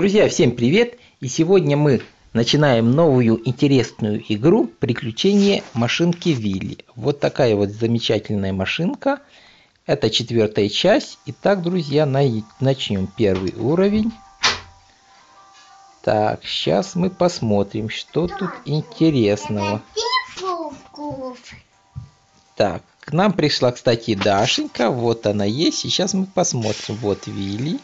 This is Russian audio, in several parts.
Друзья, всем привет! И сегодня мы начинаем новую интересную игру «Приключения машинки Вилли». Вот такая вот замечательная машинка. Это 4-я часть. Итак, друзья, начнем первый уровень. Так, сейчас мы посмотрим, что тут интересного. Так, к нам пришла, кстати, Дашенька. Вот она есть. Сейчас мы посмотрим. Вот Вилли.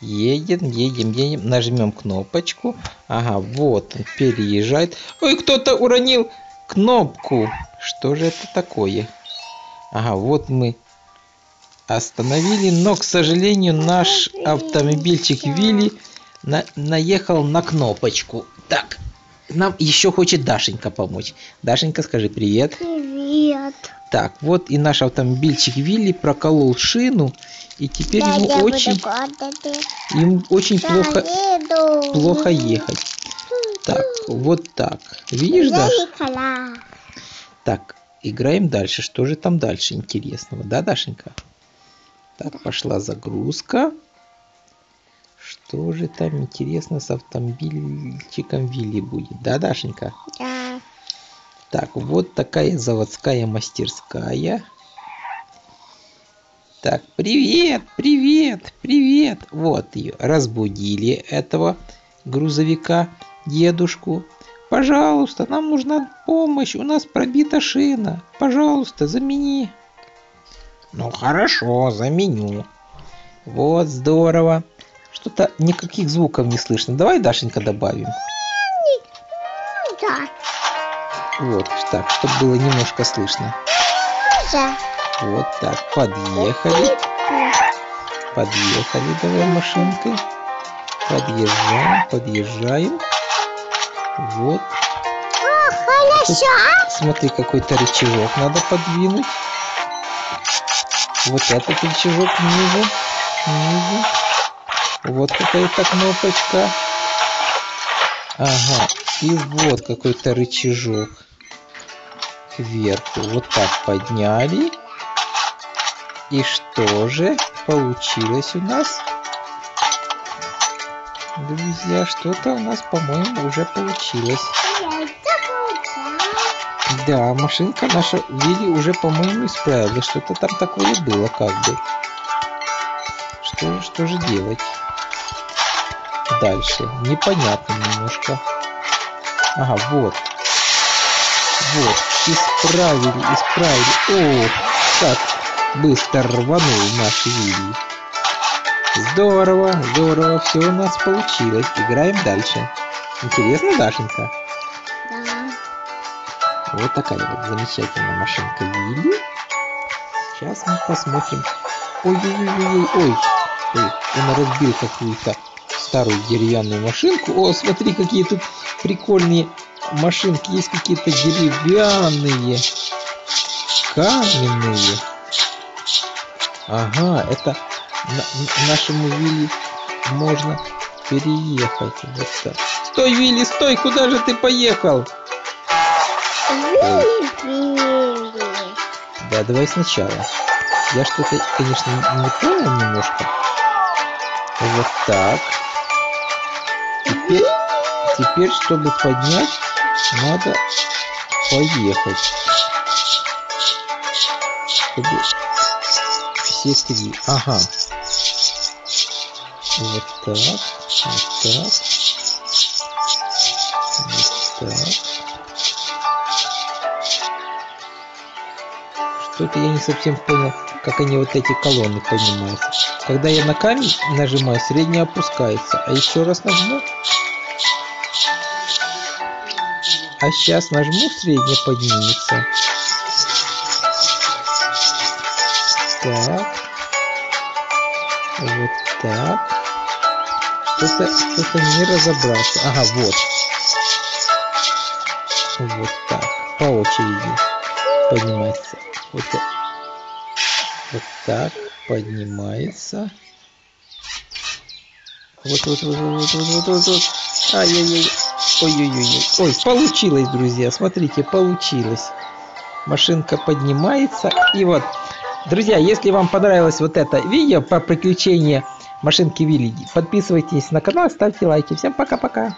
Едем. Нажмем кнопочку. Ага, вот он переезжает. Ой, кто-то уронил кнопку. Что же это такое? Ага, вот мы остановили. Но, к сожалению, наш автомобильчик Вилли наехал на кнопочку. Так, нам еще хочет Дашенька помочь. Дашенька, скажи привет. Привет. Так, вот и наш автомобильчик Вилли проколол шину, и теперь ему очень плохо ехать. Так, вот так. Видишь, Даша? Так, играем дальше. Что же там дальше интересного, да, Дашенька? Так, пошла загрузка. Что же там интересно с автомобильчиком Вилли будет, да, Дашенька? Да. Так, вот такая заводская мастерская. Так, привет. Вот ее. Разбудили этого грузовика, дедушку. Пожалуйста, нам нужна помощь. У нас пробита шина. Пожалуйста, замени. Ну, хорошо, заменю. Вот, здорово. Что-то никаких звуков не слышно. Давай, Дашенька, добавим. Да. Вот так, чтобы было немножко слышно. Да. Вот так, подъехали, давай машинкой. Подъезжаем. Вот. Тут, смотри, какой-то рычажок надо подвинуть. Вот этот рычажок ниже. Вот какая-то кнопочка. Ага, и вот какой-то рычажок. Кверху вот так подняли. И что же получилось у нас? Друзья, что-то у нас, по-моему, уже получилось. Да, машинка наша Вилли уже, по-моему, исправилась. Что-то там такое было, как бы. Что же делать? Дальше. Непонятно немножко. Ага, вот. Вот, исправили. О, так быстро рванул наш Вилли. Здорово, все у нас получилось. Играем дальше. Интересно, Дашенька? Да. Вот такая вот замечательная машинка Вилли. Сейчас мы посмотрим. Ой, он разбил какую-то старую деревянную машинку. О, смотри, какие тут прикольные машинки есть, какие-то деревянные, каменные. Ага, это нашему Вилли можно переехать. Вот так. Стой, Вилли, стой, куда же ты поехал? Вилли. Да, давай сначала. Я что-то, конечно, не понял немножко. Вот так. Теперь, чтобы поднять, надо поехать. Чтобы все три. Ага. Вот так. Что-то я не совсем понял, как они вот эти колонны поднимаются. Когда я на камень нажимаю, средняя опускается. А еще раз нажму. А сейчас нажму, средняя поднимется. Так. Вот так. Что-то не разобрался. Ага, вот. Вот так. По очереди поднимается. Вот так. Поднимается. Вот. Ай-яй-яй. Ой-ой-ой. Ой, получилось, друзья. Смотрите, получилось. Машинка поднимается. И вот. Друзья, если вам понравилось вот это видео про приключения машинки Вилли. Подписывайтесь на канал, ставьте лайки. Всем пока-пока.